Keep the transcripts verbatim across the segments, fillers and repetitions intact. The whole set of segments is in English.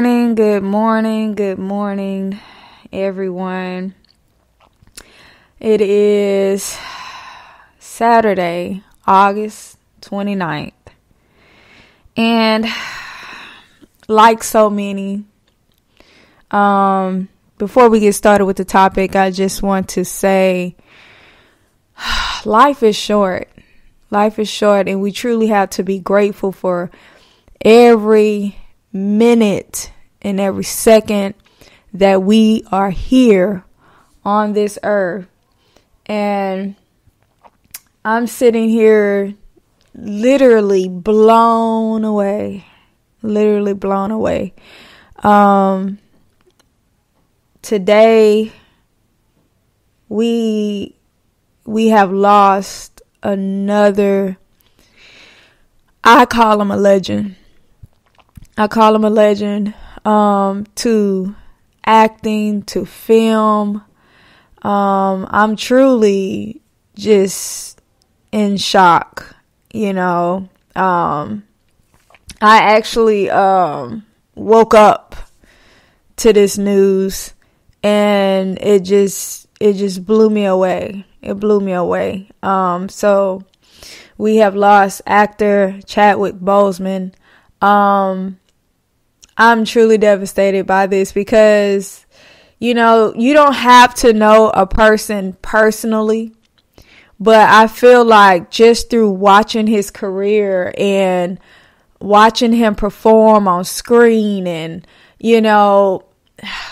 morning, good morning, good morning, everyone. It is Saturday, August twenty-ninth, and like so many, um, before we get started with the topic, I just want to say life is short. Life is short, and we truly have to be grateful for every minute and every second that we are here on this earth. And I'm sitting here literally blown away, literally blown away. Um, today we we have lost another, I call him a legend. I call him a legend, um, to acting, to film. Um, I'm truly just in shock, you know. Um, I actually um, woke up to this news, and it just it just blew me away. It blew me away. Um, so we have lost actor Chadwick Boseman. Um, I'm truly devastated by this because, you know, you don't have to know a person personally, but I feel like just through watching his career and watching him perform on screen and, you know,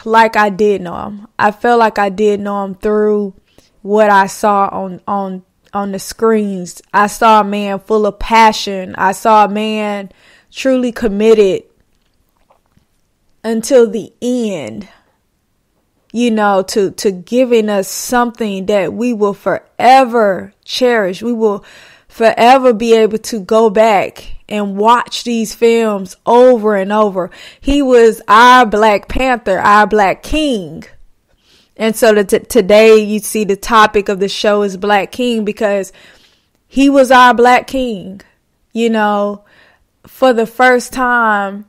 like I did know him, I feel like I did know him through what I saw on, on, on the screens. I saw a man full of passion. I saw a man truly committed until the end, you know, to, to giving us something that we will forever cherish. We will forever be able to go back and watch these films over and over. He was our Black Panther, our Black King. And so the t- today you see the topic of the show is Black King because he was our Black King, you know, for the first time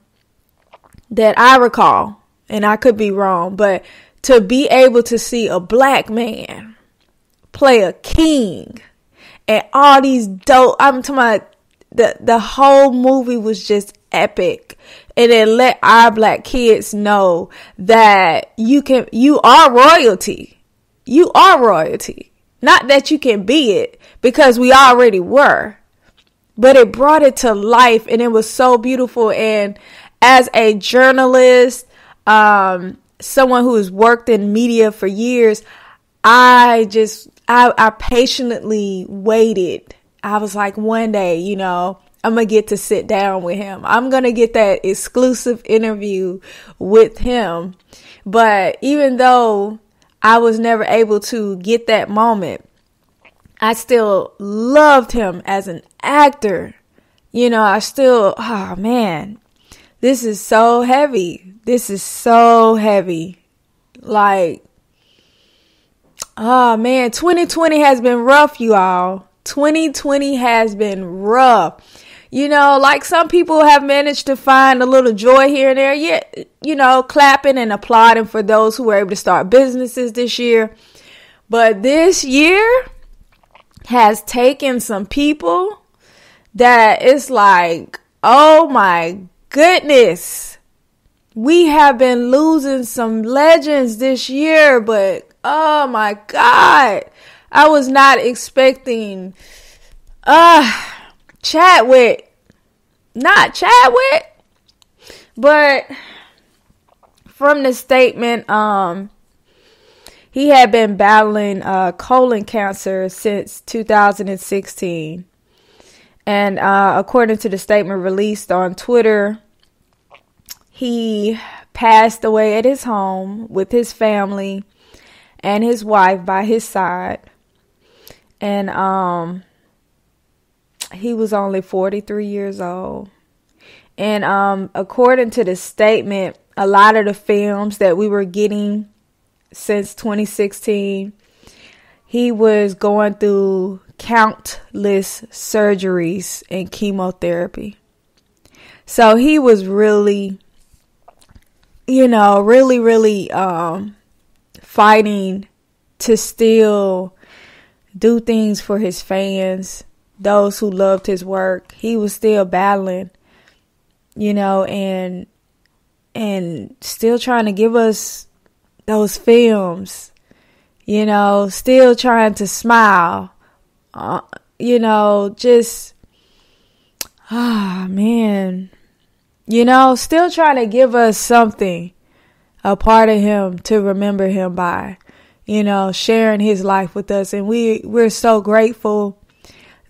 that I recall, and I could be wrong, but to be able to see a black man play a king and all these dope, I'm talking about the, the whole movie was just epic. And it let our black kids know that you can, you are royalty. You are royalty. Not that you can be it, because we already were. But it brought it to life, and it was so beautiful. And as a journalist, um, someone who has worked in media for years, I just, I, I patiently waited. I was like, one day, you know, I'm going to get to sit down with him. I'm going to get that exclusive interview with him. But even though I was never able to get that moment, I still loved him as an actor. You know, I still, oh man, this is so heavy. This is so heavy. Like, oh man, twenty twenty has been rough, you all. twenty twenty has been rough. You know, like some people have managed to find a little joy here and there. Yeah, you know, clapping and applauding for those who were able to start businesses this year. But this year has taken some people that it's like, oh my goodness, we have been losing some legends this year, but oh my God, I was not expecting uh, Chadwick, not Chadwick, but from the statement, um, he had been battling uh, colon cancer since two thousand sixteen. And uh, according to the statement released on Twitter, he passed away at his home with his family and his wife by his side. And um, he was only forty-three years old. And um, according to the statement, a lot of the films that we were getting since twenty sixteen, he was going through countless surgeries and chemotherapy. So he was really you know, really, really um, fighting to still do things for his fans, those who loved his work. He was still battling, you know, and and still trying to give us those films, you know, still trying to smile, uh, you know, just, ah, oh, man, you know, still trying to give us something, a part of him to remember him by, you know, sharing his life with us. And we, we're so grateful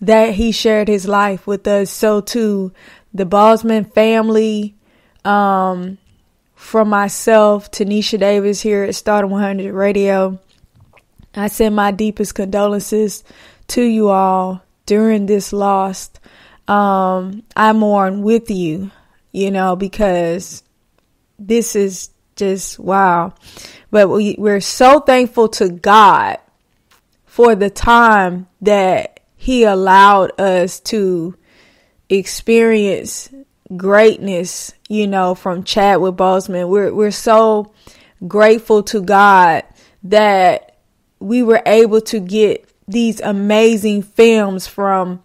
that he shared his life with us. So too, the Boseman family, um, from myself, Tanisha Davis here at Star one hundred Radio, I send my deepest condolences to you all during this loss. Um, I mourn with you, you know, because this is just wow. But we, we're so thankful to God for the time that He allowed us to experience greatness, you know, from Chadwick Boseman. We're we're so grateful to God that we were able to get these amazing films from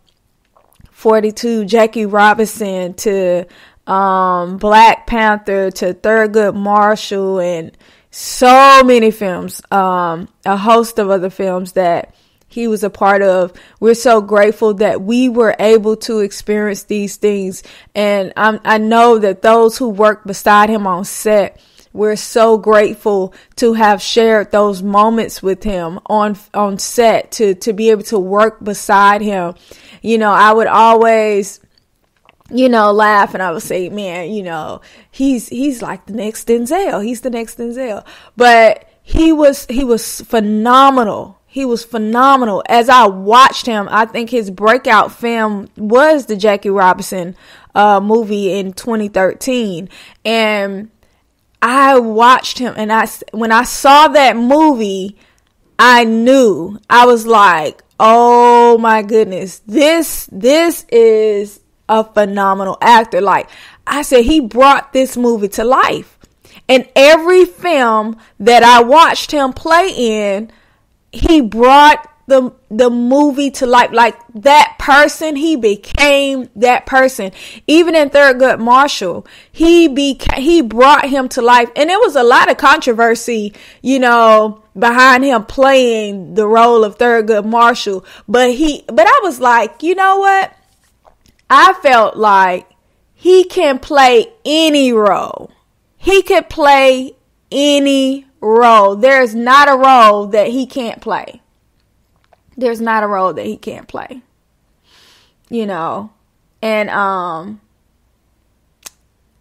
forty-two, Jackie Robinson, to um, Black Panther, to Thurgood Marshall, and so many films, um, a host of other films that he was a part of. We're so grateful that we were able to experience these things. And I'm, I know that those who worked beside him on set, we're so grateful to have shared those moments with him on, on set, to, to be able to work beside him. You know, I would always, you know, laugh and I would say, man, you know, he's, he's like the next Denzel. He's the next Denzel. But he was, he was phenomenal. He was phenomenal. As I watched him, I think his breakout film was the Jackie Robinson uh, movie in twenty thirteen. And I watched him, and I, when I saw that movie, I knew. I was like, oh my goodness, this, this is a phenomenal actor. Like I said, he brought this movie to life. And every film that I watched him play in, he brought the the movie to life. Like that person, he became that person. Even in Thurgood Marshall, he beca- he brought him to life. And there was a lot of controversy, you know, behind him playing the role of Thurgood Marshall. But he, but I was like, you know what? I felt like he can play any role. He could play any role. Role. There's not a role that he can't play. There's not a role that he can't play. You know, and um,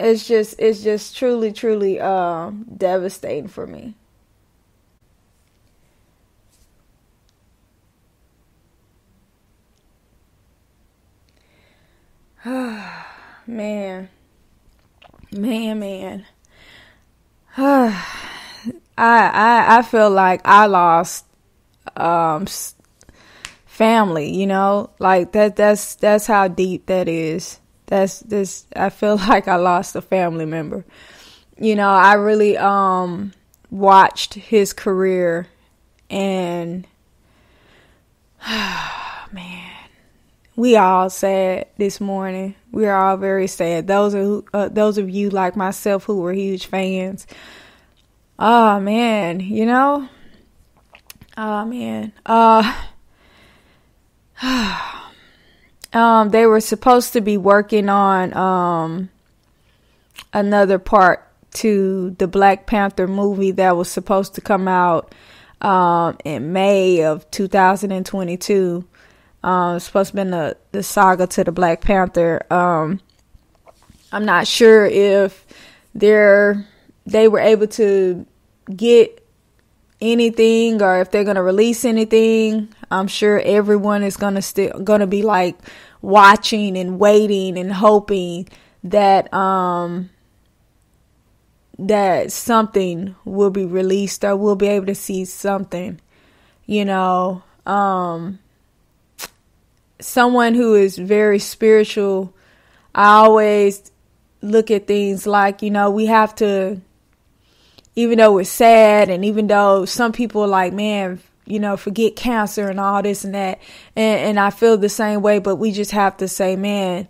it's just it's just truly, truly um devastating for me. man, man, man. I, I, I feel like I lost, um, family, you know, like that, that's, that's how deep that is. That's this, I feel like I lost a family member. You know, I really, um, watched his career and, oh, man, we all sad this morning. We are all very sad. Those are, uh, those of you like myself who were huge fans. Oh man, you know, oh man, uh, um, they were supposed to be working on, um, another part to the Black Panther movie that was supposed to come out, um, in May of two thousand twenty-two, um, it's supposed to be the, the saga to the Black Panther. um, I'm not sure if they're they were able to get anything or if they're going to release anything. I'm sure everyone is going to still going to be like watching and waiting and hoping that, um, that something will be released or we'll be able to see something, you know, um, someone who is very spiritual. I always look at things like, you know, we have to even though it's sad, and even though some people are like, man, you know, forget cancer and all this and that. And, and I feel the same way, but we just have to say, man,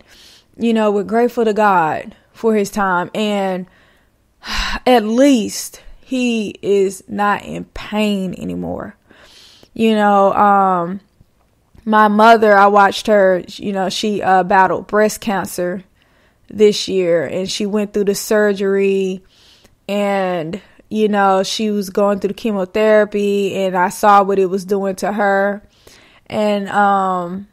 you know, we're grateful to God for his time. And at least he is not in pain anymore. You know, um, my mother, I watched her, you know, she uh, battled breast cancer this year, and she went through the surgery, and, you know, she was going through the chemotherapy, and I saw what it was doing to her. And, um,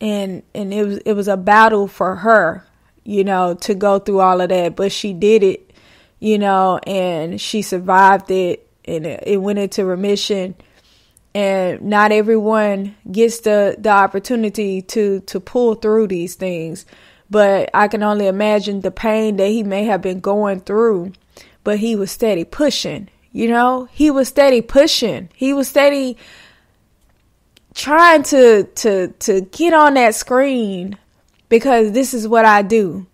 and, and it was, it was a battle for her, you know, to go through all of that, but she did it, you know, and she survived it, and it, it went into remission. And not everyone gets the, the opportunity to, to pull through these things. But I can only imagine the pain that he may have been going through. But he was steady pushing, you know, he was steady pushing. He was steady trying to, to, to get on that screen, because this is what I do.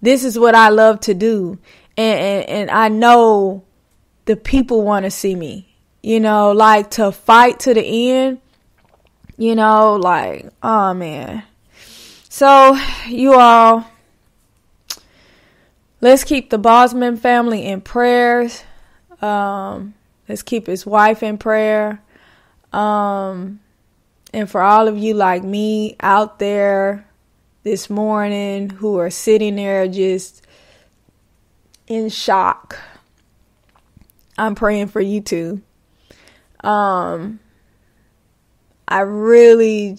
This is what I love to do. And, and, and I know the people want to see me. You know, like, to fight to the end, you know, like, oh man. So you all, let's keep the Boseman family in prayers. Um, let's keep his wife in prayer. Um, and for all of you like me out there this morning who are sitting there just in shock, I'm praying for you too. Um, I really,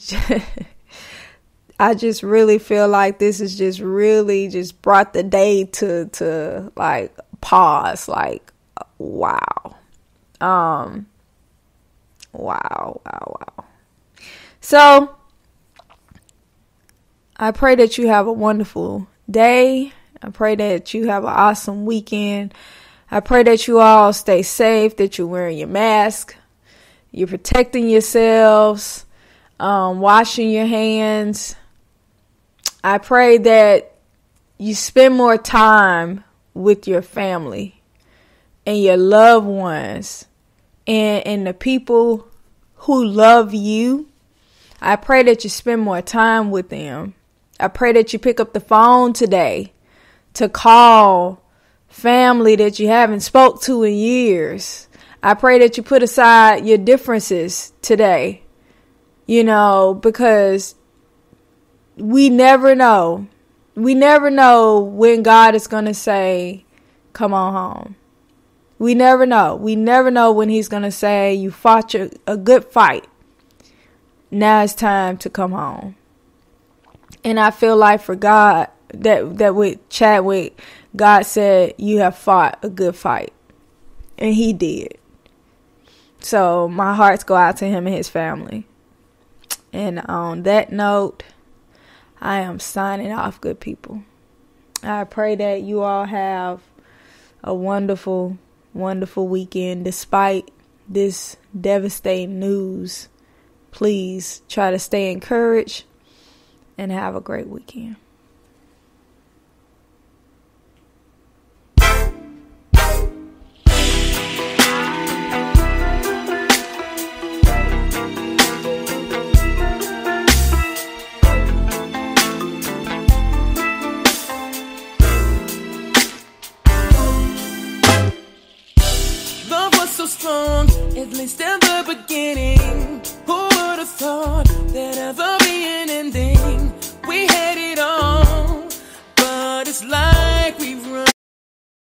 I just really feel like this is just really just brought the day to, to like pause, like, wow. Um, wow, wow, wow. So I pray that you have a wonderful day. I pray that you have an awesome weekend. I pray that you all stay safe, that you're wearing your mask, you're protecting yourselves, um, washing your hands. I pray that you spend more time with your family and your loved ones, and, and the people who love you. I pray that you spend more time with them. I pray that you pick up the phone today to call family that you haven't spoke to in years. I pray that you put aside your differences today, you know, because we never know. We never know when God is going to say, come on home. We never know. We never know when he's going to say, you fought your, a good fight. Now it's time to come home. And I feel like for God, that, that with Chadwick, God said, you have fought a good fight. And he did. So my hearts go out to him and his family. And on that note, I am signing off, good people. I pray that you all have a wonderful, wonderful weekend. Despite this devastating news, please try to stay encouraged and have a great weekend. Strong, at least in the beginning. Who would have thought?